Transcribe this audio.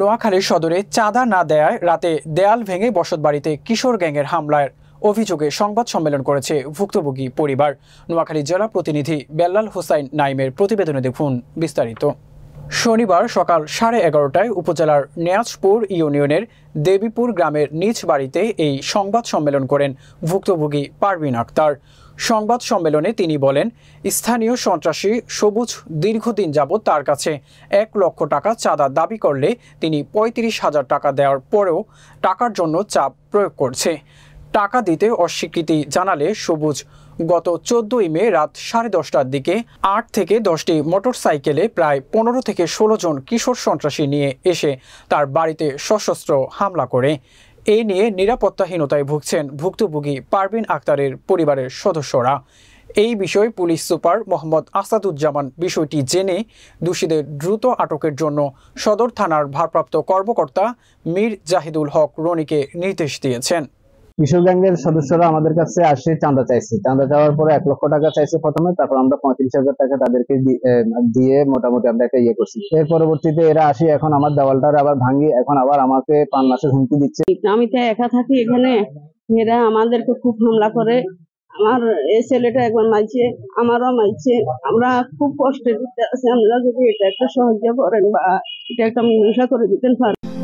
নোয়াখালীর সদরে চাঁদা না দেয়ায় রাতে দেয়াল ভেঙে বসতবাড়িতে কিশোর গ্যাংয়ের হামলার অভিযোগে সংবাদ সম্মেলন করেছে ভুক্তভোগী পরিবার। নোয়াখালী জেলা প্রতিনিধি বেল্লাল হোসাইন নাইমের প্রতিবেদনে দেখুন বিস্তারিত। শনিবার সকাল 11:30টায় উপজেলার নেয়াজপুর ইউনিয়নের দেবীপুর গ্রামের নিজ বাড়িতে এই সংবাদ সম্মেলন করেন ভুক্তভোগী পারভীনা আক্তার। সংবাদ সম্মেলনে তিনি বলেন, স্থানীয় সন্ত্রাসী সবুজ দীর্ঘদিন যাবৎ তার কাছে 1,00,000 টাকা চাঁদা দাবি করলে তিনি 35,000 টাকা দেওয়ার পরেও টাকার জন্য চাপ প্রয়োগ করছে। টাকা দিতে অস্বীকৃতি জানালে সবুজ গত 14ই মে রাত 10:30টার দিকে 8 থেকে 10টি মোটরসাইকেলে প্রায় 15 থেকে 16 জন কিশোর সন্ত্রাসী নিয়ে এসে তার বাড়িতে সশস্ত্র হামলা করে। এই নিয়ে নিরাপত্তাহীনতায় ভুগছেন ভুক্তভোগী পারভীন আক্তারের পরিবারের সদস্যরা। এই বিষয়ে পুলিশ সুপার মোহাম্মদ আসাদউজ্জামান বিষয়টি জেনে দোষীদের দ্রুত আটকের জন্য সদর থানার ভারপ্রাপ্ত কর্মকর্তা মির্জাহিদুল হক রনিকে নির্দেশ দিয়েছেন। কিশোর গ্যাংয়ের সদস্যরা আমাদের কাছে আসে, চাঁদা চাইছে। চাঁদা চাওয়ার পরে 1,00,000 টাকা চাইছে প্রথমে, তারপর আমরা 35,000 টাকা তাদেরকে দিয়ে মোটামুটি আমরা একটা ইয়ে করছি। এর পরবর্তীতে এরা আসি, এখন আমার দেওয়ালটা আবার ভাঙি, এখন আবার আমাকে 5 মাসের হুমকি দিচ্ছে। আমি তো একা থাকি এখানে, এরা আমাদেরকে খুব হামলা করে। আমার এই ছেলেটা একবার মাইছে, আমারও মাইছে। আমরা খুব কষ্টে দিতে আছি, আমরা যদি এটা একটা সহ্য করেন বা এটা একটা মীমাংসা করে দিতেন।